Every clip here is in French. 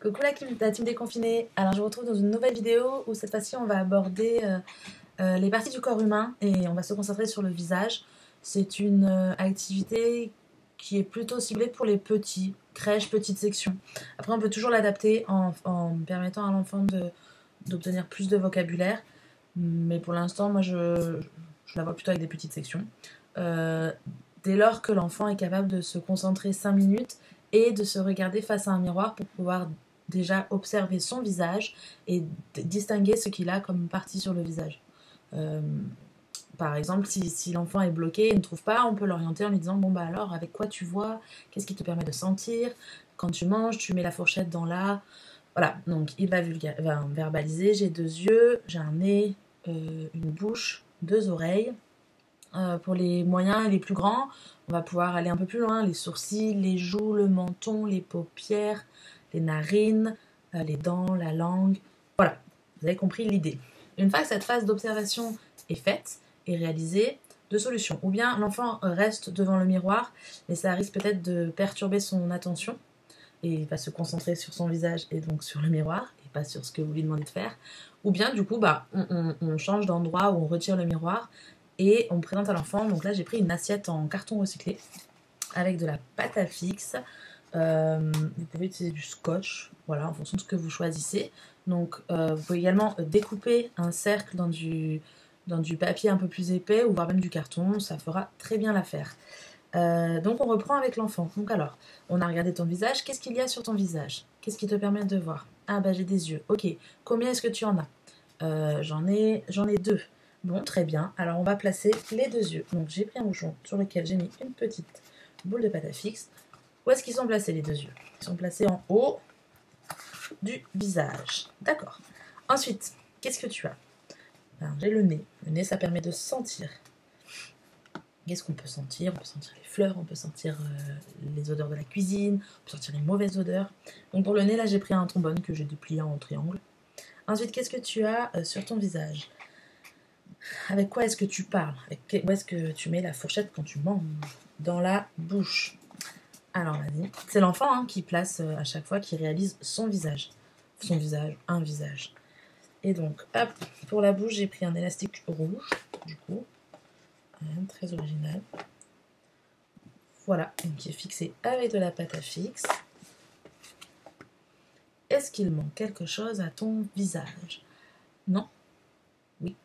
Coucou la team déconfinée. Alors je vous retrouve dans une nouvelle vidéo où cette fois-ci on va aborder les parties du corps humain et on va se concentrer sur le visage. C'est une activité qui est plutôt ciblée pour les petits, crèches, petites sections. Après on peut toujours l'adapter en permettant à l'enfant d'obtenir plus de vocabulaire. Mais pour l'instant moi je la vois plutôt avec des petites sections. Dès lors que l'enfant est capable de se concentrer 5 minutes et de se regarder face à un miroir pour pouvoir déjà observer son visage et distinguer ce qu'il a comme partie sur le visage. Par exemple, si l'enfant est bloqué et ne trouve pas, on peut l'orienter en lui disant « Bon bah alors, avec quoi tu vois? Qu'est-ce qui te permet de sentir? Quand tu manges, tu mets la fourchette dans la... » Voilà, donc il va verbaliser « J'ai deux yeux, j'ai un nez, une bouche, deux oreilles. » Pour les moyens et les plus grands, on va pouvoir aller un peu plus loin, les sourcils, les joues, le menton, les paupières, les narines, les dents, la langue. Voilà, vous avez compris l'idée. Une fois que cette phase d'observation est faite et réalisée, deux solutions. Ou bien l'enfant reste devant le miroir, mais ça risque peut-être de perturber son attention et il va se concentrer sur son visage et donc sur le miroir et pas sur ce que vous lui demandez de faire. Ou bien du coup, bah, on change d'endroit où on retire le miroir. Et on présente à l'enfant, donc là j'ai pris une assiette en carton recyclé avec de la pâte à fixe. Vous pouvez utiliser du scotch, voilà, en fonction de ce que vous choisissez. Donc vous pouvez également découper un cercle dans du papier un peu plus épais ou voire même du carton, ça fera très bien l'affaire. Donc on reprend avec l'enfant. Donc alors, on a regardé ton visage, qu'est-ce qu'il y a sur ton visage? Qu'est-ce qui te permet de voir? Ah bah j'ai des yeux, ok. Combien est-ce que tu en as? J'en ai deux. Bon, très bien. Alors, on va placer les deux yeux. Donc, j'ai pris un bouchon sur lequel j'ai mis une petite boule de pâte à fixe. Où est-ce qu'ils sont placés, les deux yeux? Ils sont placés en haut du visage. D'accord. Ensuite, qu'est-ce que tu as? J'ai le nez. Le nez, ça permet de sentir. Qu'est-ce qu'on peut sentir? On peut sentir les fleurs, on peut sentir les odeurs de la cuisine, on peut sentir les mauvaises odeurs. Donc, pour le nez, là, j'ai pris un trombone que j'ai déplié en triangle. Ensuite, qu'est-ce que tu as sur ton visage? Avec quoi est-ce que tu parles? Où est-ce que tu mets la fourchette quand tu manges? Dans la bouche. Alors, vas-y. C'est l'enfant hein, qui place à chaque fois, qui réalise son visage. Son visage, un visage. Et donc, hop, pour la bouche, j'ai pris un élastique rouge, du coup. Très original. Voilà, donc qui est fixé avec de la pâte à fixe. Est-ce qu'il manque quelque chose à ton visage? Non? Oui.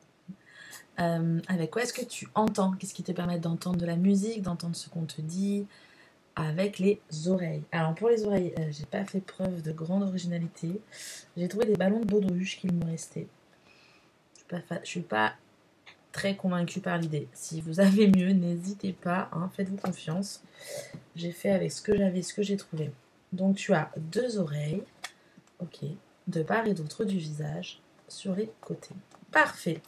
Avec quoi est-ce que tu entends? Qu'est-ce qui te permet d'entendre de la musique, d'entendre ce qu'on te dit? Avec les oreilles. Alors pour les oreilles, j'ai pas fait preuve de grande originalité. J'ai trouvé des ballons de baudruche qui me restaient. Je suis pas très convaincue par l'idée. Si vous avez mieux, n'hésitez pas, hein, faites-vous confiance. J'ai fait avec ce que j'avais, ce que j'ai trouvé. Donc tu as deux oreilles, ok, de part et d'autre du visage, sur les côtés. Parfait!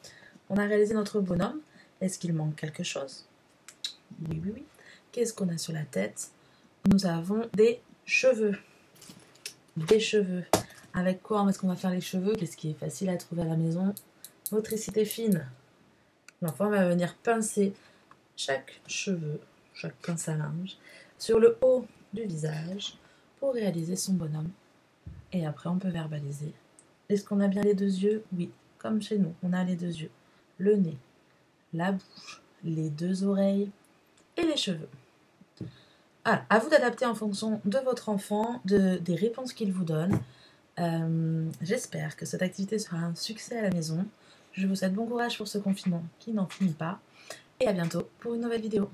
On a réalisé notre bonhomme. Est-ce qu'il manque quelque chose? Oui, oui, oui. Qu'est-ce qu'on a sur la tête? Nous avons des cheveux. Des cheveux. Avec quoi est-ce qu'on va faire les cheveux? Qu'est-ce qui est facile à trouver à la maison? Motricité fine. L'enfant va venir pincer chaque cheveu, chaque pince à linge, sur le haut du visage pour réaliser son bonhomme. Et après, on peut verbaliser. Est-ce qu'on a bien les deux yeux? Oui, comme chez nous, on a les deux yeux. Le nez, la bouche, les deux oreilles et les cheveux. Alors, à vous d'adapter en fonction de votre enfant, des réponses qu'il vous donne. J'espère que cette activité sera un succès à la maison. Je vous souhaite bon courage pour ce confinement qui n'en finit pas. Et à bientôt pour une nouvelle vidéo.